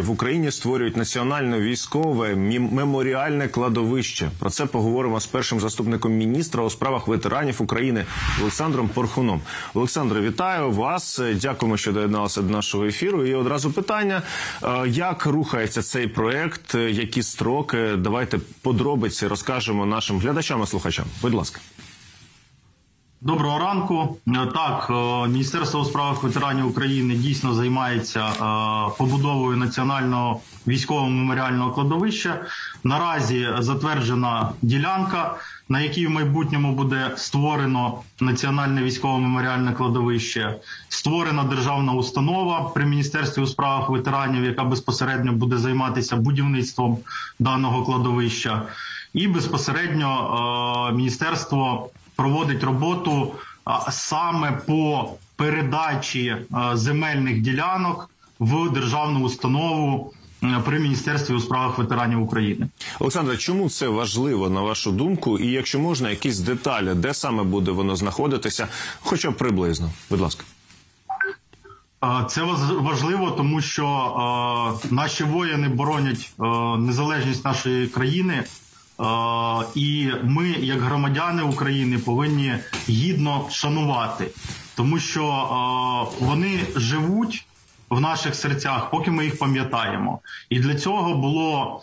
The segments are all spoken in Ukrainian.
В Україні створюють національне військове меморіальне кладовище. Про це поговоримо з першим заступником міністра у справах ветеранів України Олександром Порхуном. Олександре, вітаю вас. Дякуємо, що доєдналися до нашого ефіру. І одразу питання, як рухається цей проект, які строки? Давайте подробиці розкажемо нашим глядачам і слухачам. Будь ласка. Доброго ранку. Так, Міністерство у справах ветеранів України дійсно займається побудовою національного військового меморіального кладовища. Наразі затверджена ділянка, на якій в майбутньому буде створено національне військове меморіальне кладовище. Створена державна установа при Міністерстві у справах ветеранів, яка безпосередньо буде займатися будівництвом даного кладовища. І безпосередньо Міністерство проводить роботу саме по передачі земельних ділянок в державну установу при Міністерстві у справах ветеранів України. Олександре, чому це важливо, на вашу думку? І якщо можна, якісь деталі, де саме буде воно знаходитися, хоча б приблизно. Будь ласка. Це важливо, тому що наші воїни боронять незалежність нашої країни, і ми, як громадяни України, повинні гідно шанувати. Тому що вони живуть в наших серцях, поки ми їх пам'ятаємо. І для цього було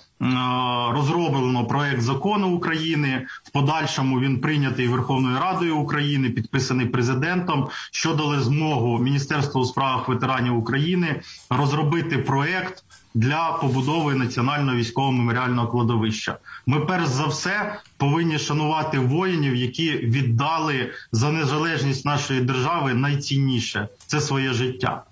розроблено проект закону України, в подальшому він прийнятий Верховною Радою України, підписаний президентом, що дали змогу Міністерству у справах ветеранів України розробити проект для побудови національного військового меморіального кладовища. Ми перш за все повинні шанувати воїнів, які віддали за незалежність нашої держави найцінніше – це своє життя.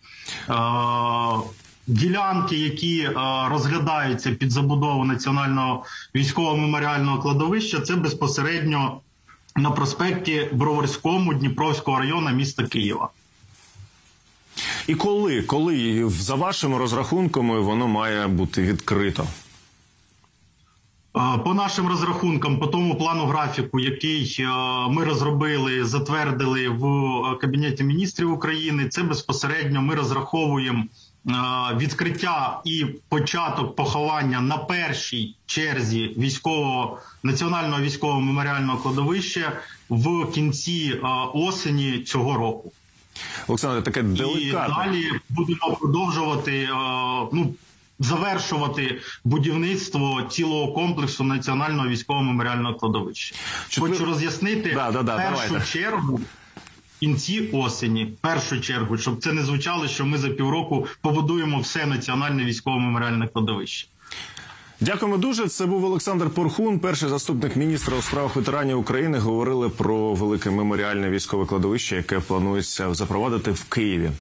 Ділянки, які розглядаються під забудову національного військового меморіального кладовища, це безпосередньо на проспекті Броварському Дніпровського району міста Києва. І коли за вашими розрахунками воно має бути відкрито? По нашим розрахункам, по тому плану графіку, який ми розробили, затвердили в Кабінеті Міністрів України, це безпосередньо ми розраховуємо відкриття і початок поховання на першій черзі національного військового меморіального кладовища в кінці осені цього року. Олександр, таке делікатне. І далі будемо продовжувати, завершувати будівництво цілого комплексу національного військового меморіального кладовища. Хочу роз'яснити першу чергу в кінці осені, щоб це не звучало, що ми за півроку побудуємо все національне військове меморіальне кладовище. Дякуємо дуже. Це був Олександр Порхун, перший заступник міністра у справах ветеранів України. Говорили про велике меморіальне військове кладовище, яке планується запровадити в Києві.